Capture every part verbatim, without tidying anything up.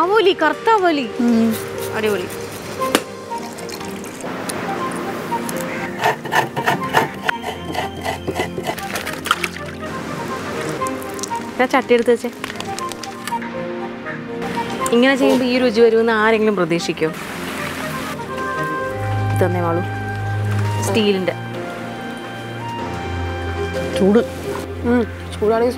Avoli, Kartavoli. Hmm. Adivoli. That's a tilt. I'm going to say you are doing a ring in Pradeshiko. Steel. Chuda. Hmm. Chuda is.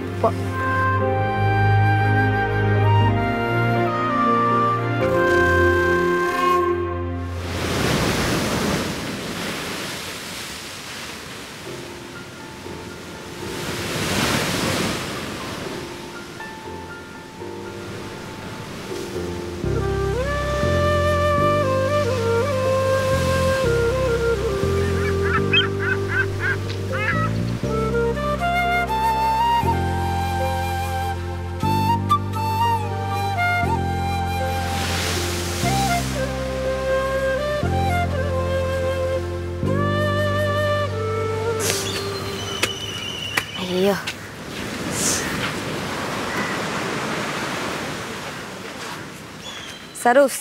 Sarus,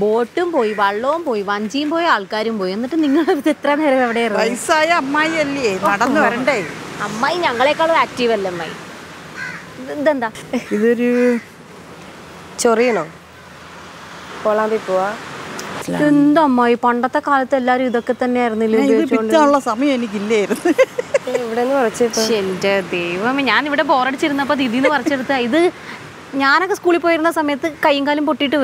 boatum boy, vallum boy, vanjim boy, alkarim boy, and the Ninga of the Tran Herever. I saw my elite, Madame Verande. A mine, Anglicala active element. Then that Chorino Polamipua. Tunda, my Pandata Caltella, the Cataner, the Little Sami and Gilet. Shelter, they were many with a border children, but they didn't watch it either. Yanaka school points are made the Kayangal and potato.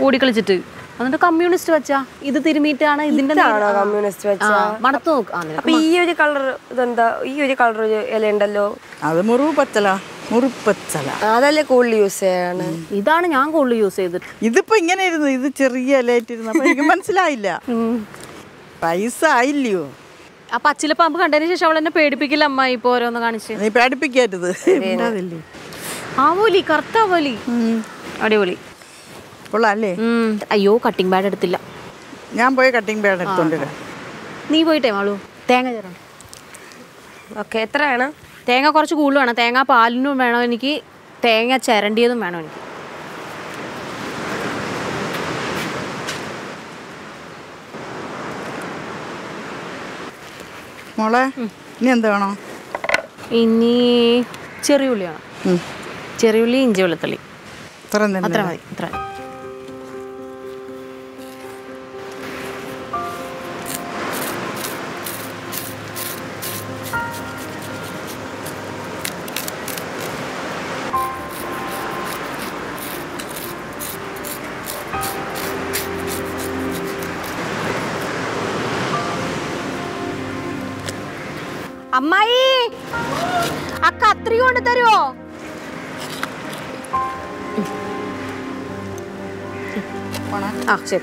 Odicality. And the communist stretcher, either the Mitana is in the communist stretcher. Maratok, the color than the usual color Elendalo. Ada Muru Patala, Muru Patala. Ada like old you say, Idan and young old you say that. Is the Pingan is the cherry related in the Pagamans Lila? Paisa, I live. A patchilla pump and a shovel and a paid pickle on my poor on the gunship. They paid picket. Avoli, Kartavoli. Hm. Adivoli. Polale. Hm. Are you cutting bad at the la? Yamboy cutting bad at Thunder. Niboy Tamalu. Tanga. Okay, Trana. Tanga Corsugulo and a tanga palino manoniki. Tanga chair and deal the manoniki. Mola, Nindano. Inni Cherulia. Cheruli in Jolatali. Try. Ammai, akka three on the row. Ah, shit.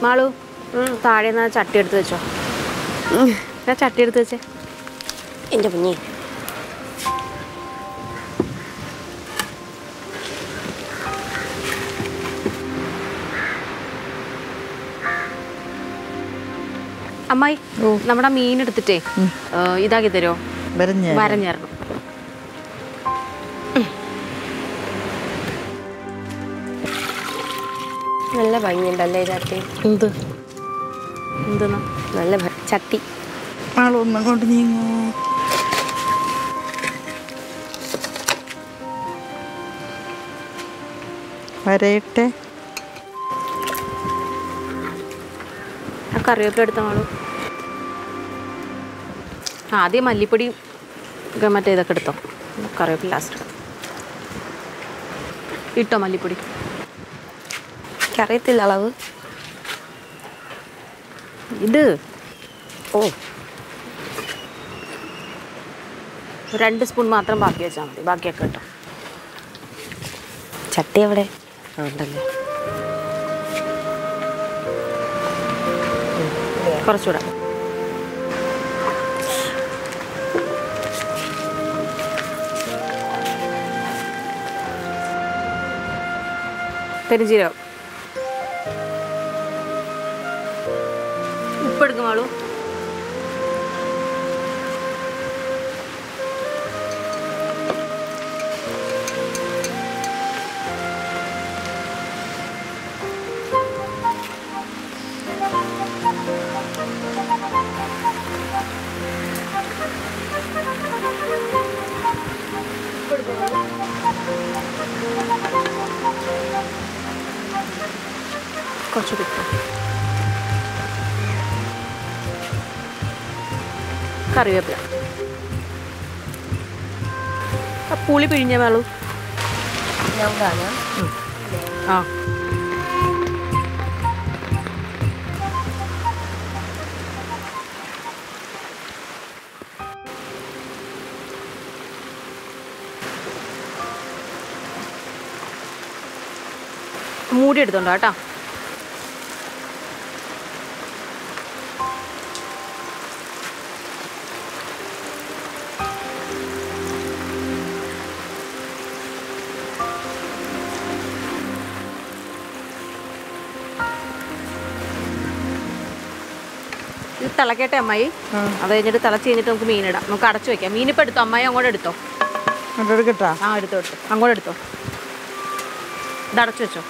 Malu, Tari na chatted the job. I chatted the job. In the money. Am I? No. Namada mean it today. Ida get there. Baranya. Baranya. Nalla bangi dalle jatte. Indu. Indu na. Nalla chatti. Malo na kontingu. Varette. Akka riyope edutha malu. Aadi mallipodi gamate idakku edutho. Kariyopilla last. Itto mallipodi. Carrot is allowed. This. Oh. Two spoons, only. Baaki is only. Baaki cut. Chatti evade. Only. Korchuda. Perijira. Malu. Kariyapla. A puli pirinja malu. Yangana. Ah. Mood it don't matter. Talakete amai. Adey jadu talachi jadu unko meena da. Unko arachu ekya. Meena pe dito amai angor dito. Angor dito. Ah dito dito. Angor dito. Darachu dito.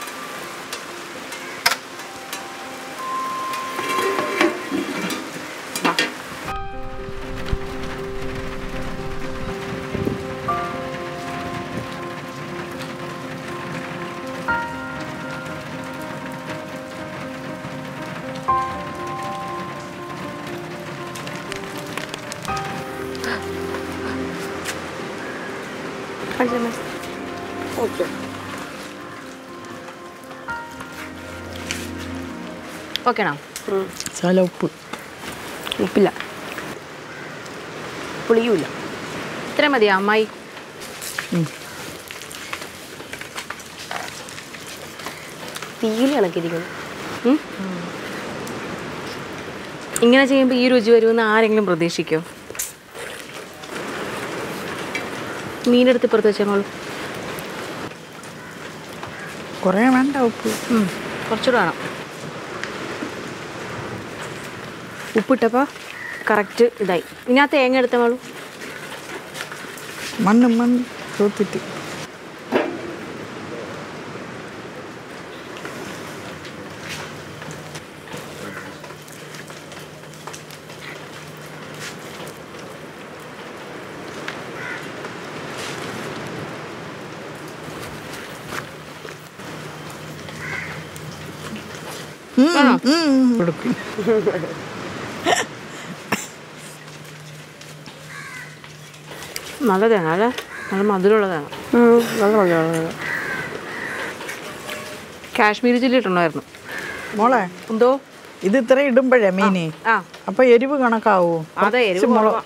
Okay now. Sala uppu. Uppilla. Puliyulla. Itre madhiya ammai. Theele kalakkirikkunu. Hmm? Ingane cheyyumbo ee ruchi varuvena aarengilam pradeshikko. Meen eduthu perthu vechanu. Kore venda uppu. Hmm. Korchudu vaanam. Uppitappa correct idai. Inna thenga edutha malu. Mannu mannu thothittu. Hmm. Hmm. Mother than other, and mother than other. Kashmir is a little nerve. Mola, though, is it three dumper a mini? Ah, a payable on a cow. Are they a mola?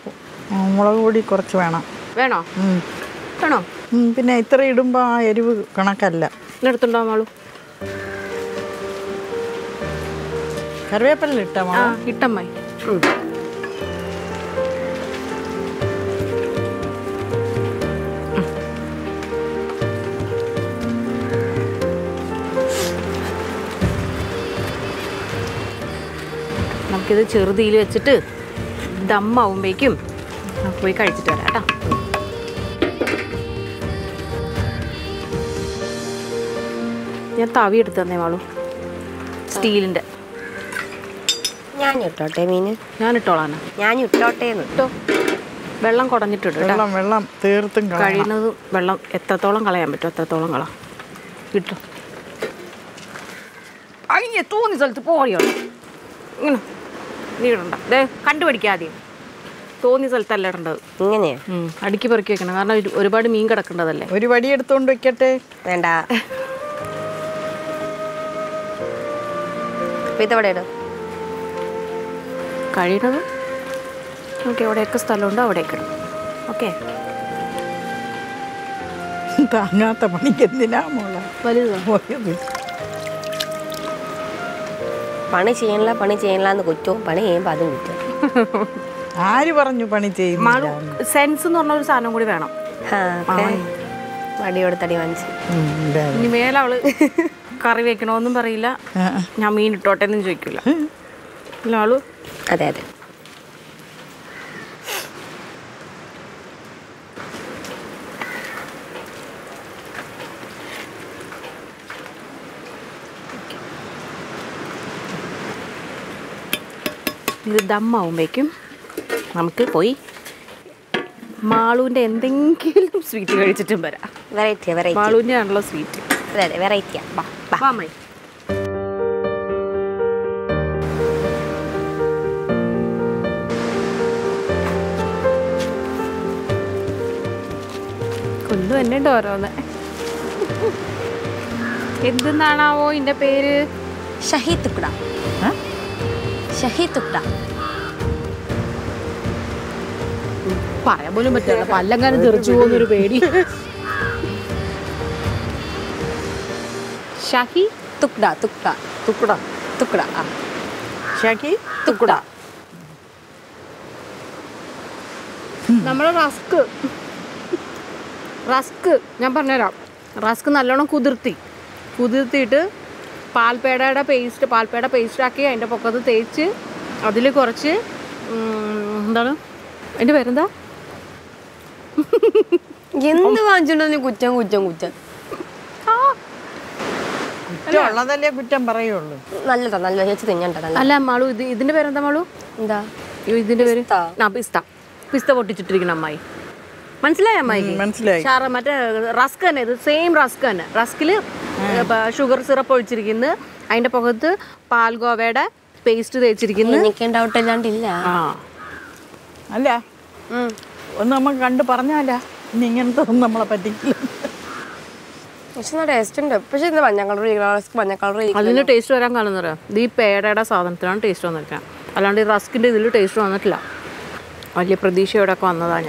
Molody Corchuana. Veno, Veno, Pinay three dumba, Edu Conacalla. Nertunda Malu. కరివేపాకులు ఇట్టమా ఇట్టమ్మా നമുക്ക് ഇത് ചെറുതീയിൽ വെച്ചിട്ട് దమ్ ആവുമ്പോഴേക്കും നമുക്ക് പോയി കഴിച്ചിട്ട് വരാം ട്ടോ I will put the steel in the I will put the steel in the I will put the steel in the I What is it? Curry? Okay, what is it? Okay. I'm not going to get the name. What is it? What is it? Panichainla, Panichainla, and Gucho, Pani, Padu. I want you, Panichain. Malu, sense no no sano good. Okay. What do you want? You may allow it. Curry bacon on the barilla. I mean, tot and jocula. Lalu, I did. The dumb mow make him. Uncle Poi Malund ending killed sweet. Very timber. Very timber. Malund and lost sweet. Very, very timber. Family. Kundu enne doorona. Eddananavo inde peru Shahi Tukda. Huh? Shahi Tukda. Paraya polum pattilla pallangana thirchu povunoru pedi. Shaki tukda tukda tukda tukda Shaki tukda nammal rusk rusk njan parnera rusk nallona kudirthi kudirthittu palpedada paste palpeda paste aaki adinte pokkathu theichu adile korche endana adinte perenda endu vaanjundane kuttam kuttam kuttam I don't know if you can buy it. I don't know if you can buy it. I don't know if you can buy it. I don't know if you can buy it. I It's not a tasting. It's not a taste. It's not The pear is a taste. It's not a taste. It's not a taste. It's not a taste. It's not a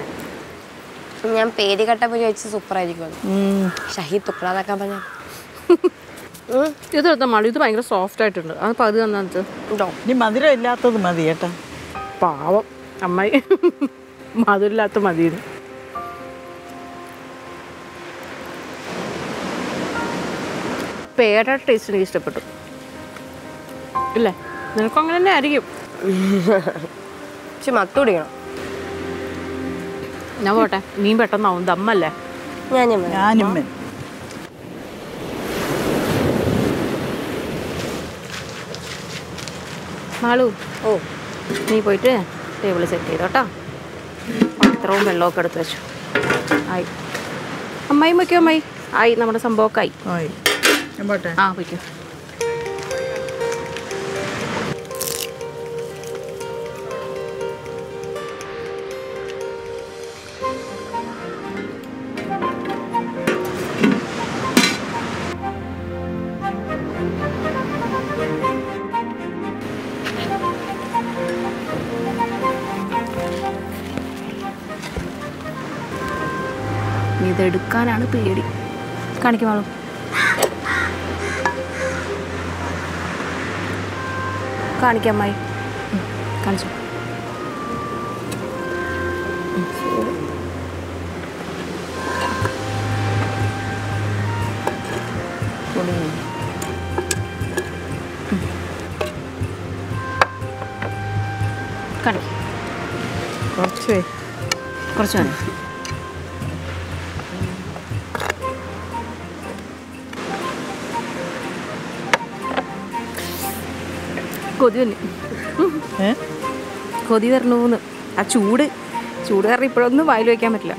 taste. It's not a Pear taste is tasty. No, I don't want to eat it. It's not good. No, what? You don't want to eat it. I don't want to eat it. Malu, oh, you go to the table set. I'll throw it away. Aye. Ammai, why am I? Aye, our sambok aye. Aye. Butter. Ah, okay. Neither do can and a period. Can't give out. കാണിക്കാം മൈ കാണിച്ചു കുറച്ച് കുറച്ച് വേണം കൊതി വന്നു കൊതി വരണൂന്ന് ആ ചൂട് ചൂട് കാരണം ഇപ്പോഴൊന്നും വായിൽ വയ്ക്കാൻ പറ്റില്ല.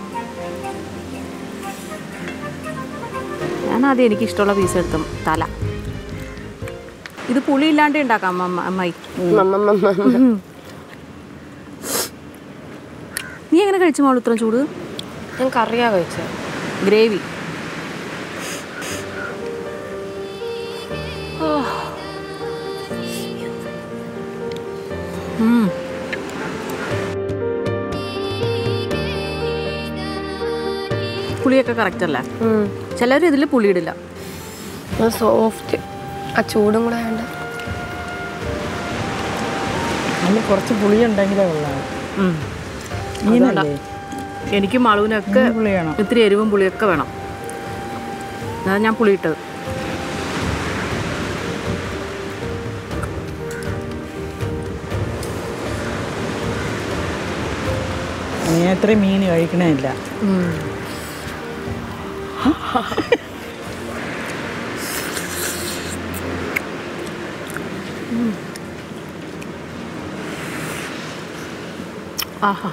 ഞാനാദ്യം എനിക്കിഷ്ടമുള്ള പീസ് എടുത്തു തല. ഇത് പുളി ഇല്ലാണ്ട് ഉണ്ടാക്കാം അമ്മായി. നീ എങ്ങനെ കഴിച്ചു മോള് ഇത്രയും ചൂട്? ഞാൻ കറിയാ കഴിച്ചത്, ഗ്രേവി. പുളിയൊക്കെ കറക്റ്റ് അല്ലേ? ചിലർ ഇതിൽ പുളി ഇടില്ല. സോഫ്റ്റ് ആ ചൂടും കൂടെ ഉണ്ട്. കുറച്ച് പുളി ഉണ്ടെങ്കിലേ ഉള്ളതാണ്. എനിക്ക് മളുവിനൊക്കെ ഇത്തിരി എരിവും പുളിയൊക്കെ വേണം. അതാണ് ഞാൻ പുളി ഇട്ടത്. എത്ര മീൻ കഴിക്കണില്ല. ആഹാ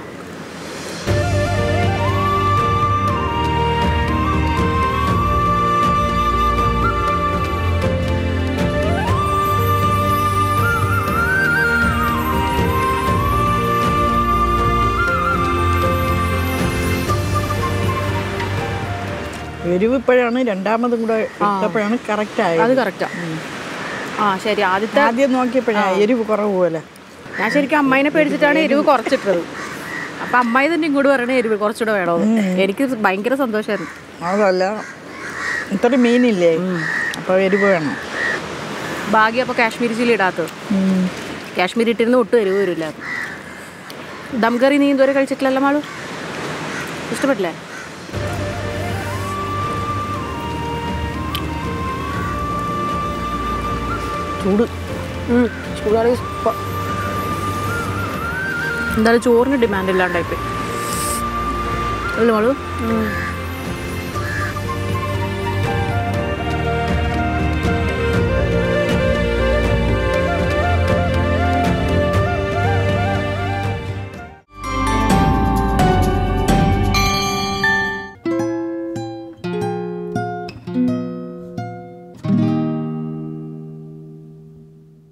എരിവിപ്പോഴാണ് രണ്ടാമതും കൂടെ ഇട്ടപ്പോഴാണ് കറക്റ്റ് ആയത്. അത് കറക്റ്റാ. ആ ശരി, ആദ്യത്തെ ആദ്യം നോക്കിയപ്പോഴാണ് എരിവ് കുറവ് പോലെ. ഞാൻ ശരിക്കും അമ്മേനെ പേടിച്ചിട്ടാണ് എരിവ് കുറച്ചിട്ടത്. അപ്പം അമ്മായി തന്നെ ഇങ്ങോട്ട് പറയണേ എരിവ് കുറച്ചുകൂടെ വേണമെന്ന്. എനിക്ക് ഭയങ്കര സന്തോഷമായിരുന്നു. അതല്ല ഇത്ര മീനില്ലേ അപ്പോൾ എരിവ് വേണം. ഭാഗ്യം അപ്പോൾ കാശ്മീരി ചില്ലി ഇടാത്തത്. കാശ്മീരി ഇട്ടിരുന്ന് ഒട്ടും എരിവ് വരില്ല. ദം കറി നീ ഇതുവരെ കഴിച്ചിട്ടില്ലല്ലോ മാളു? ഇഷ്ടപ്പെട്ടില്ലേ? ചൂട് ചൂടാണെങ്കിൽ എന്തായാലും ചോറിന് ഡിമാൻഡ് ഇല്ലാണ്ടായിപ്പോയി അല്ലേ മോള്?